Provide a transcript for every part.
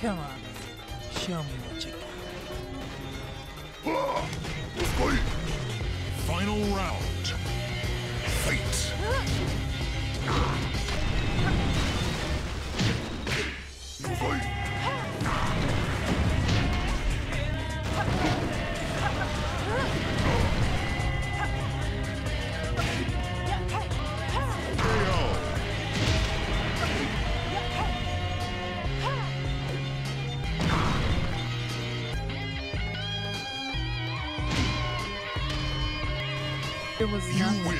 Come on, show me what you got. Fight. Final round. Fight. Fight. It was you nothing. Win.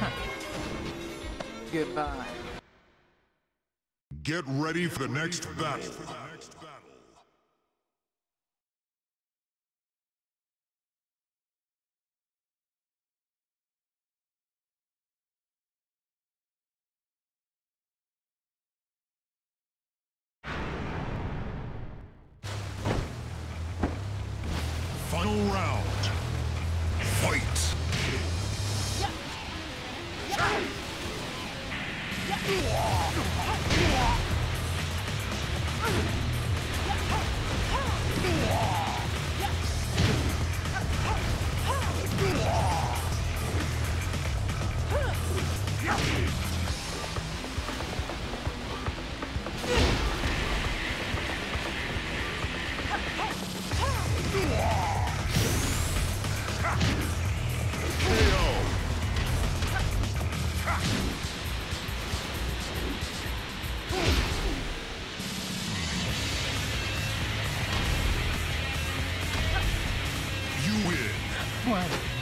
Huh. Goodbye. Get ready for the next battle. Final round. Fight. What?